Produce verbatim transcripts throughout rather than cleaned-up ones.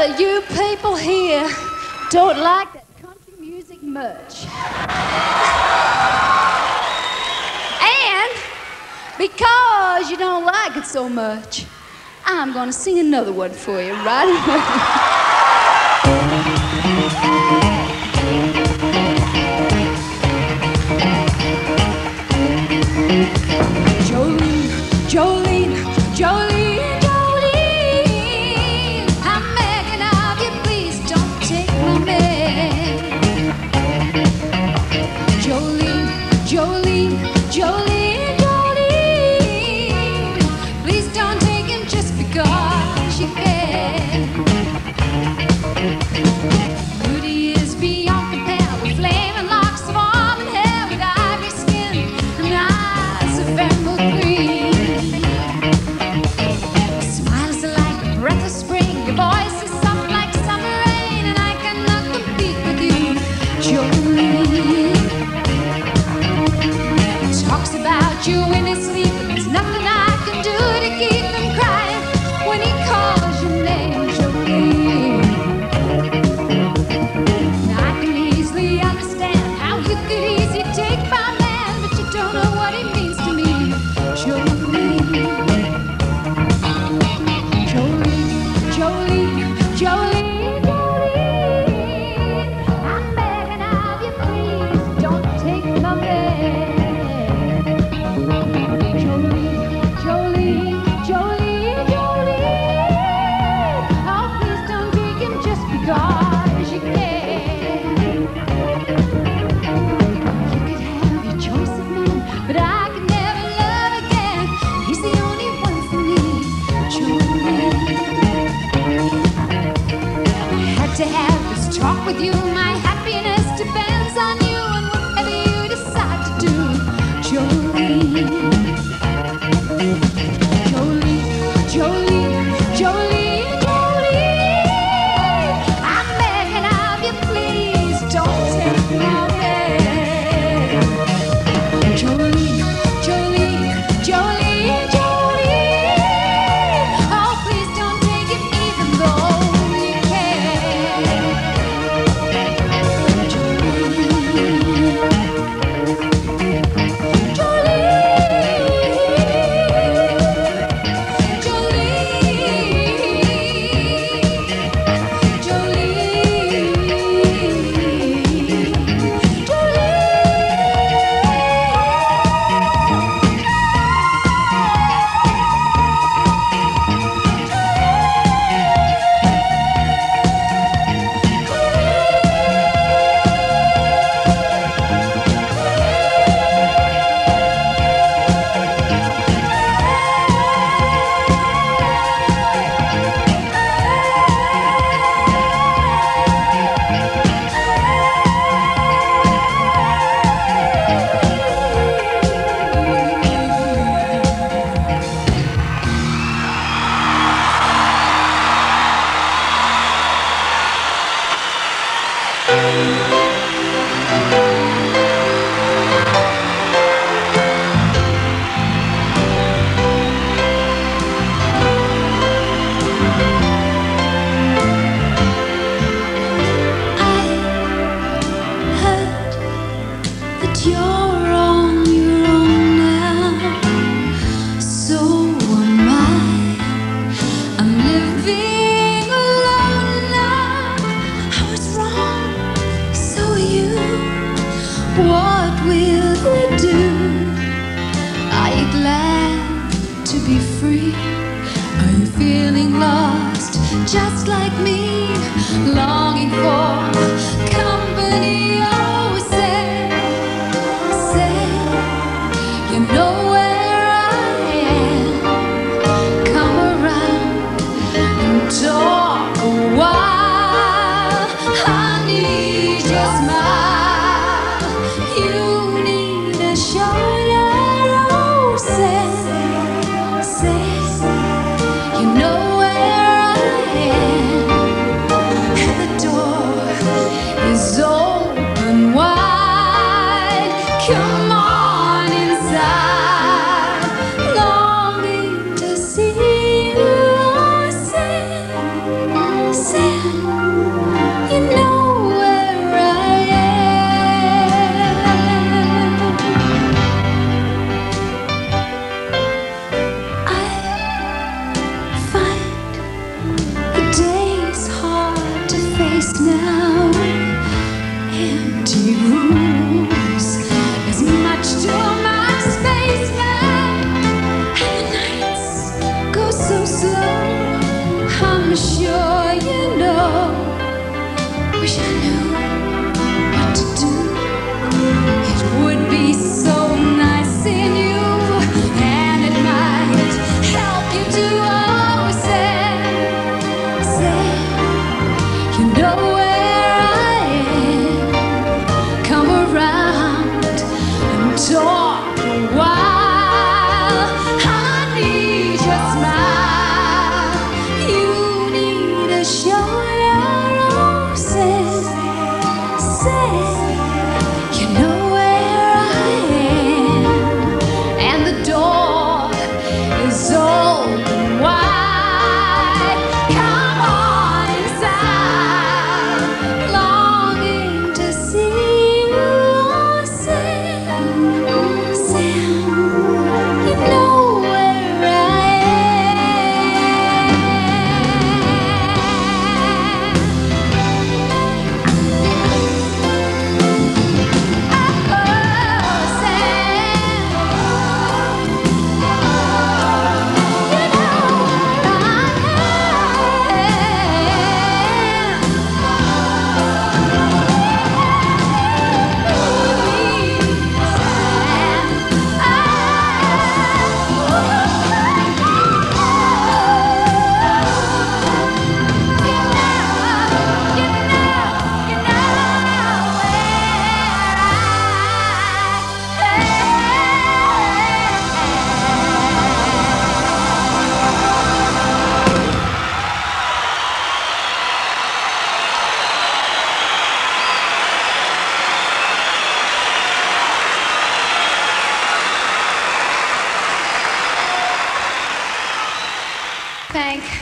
that you people here don't like that country music much. And because you don't like it so much, I'm gonna sing another one for you right away. Say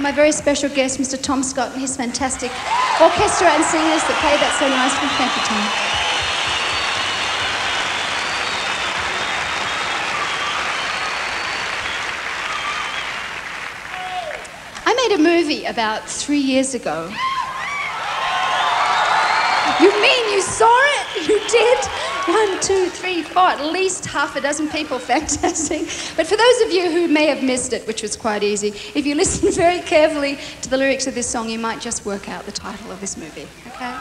my very special guest, Mister Tom Scott, and his fantastic orchestra and singers that play that so nicely. Thank you, Tom. I made a movie about three years ago. You mean you saw it? You did? One, two, three, four, at least half a dozen people. Fantastic. But for those of you who may have missed it, which was quite easy, if you listen very carefully to the lyrics of this song, you might just work out the title of this movie, okay?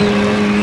Thank you.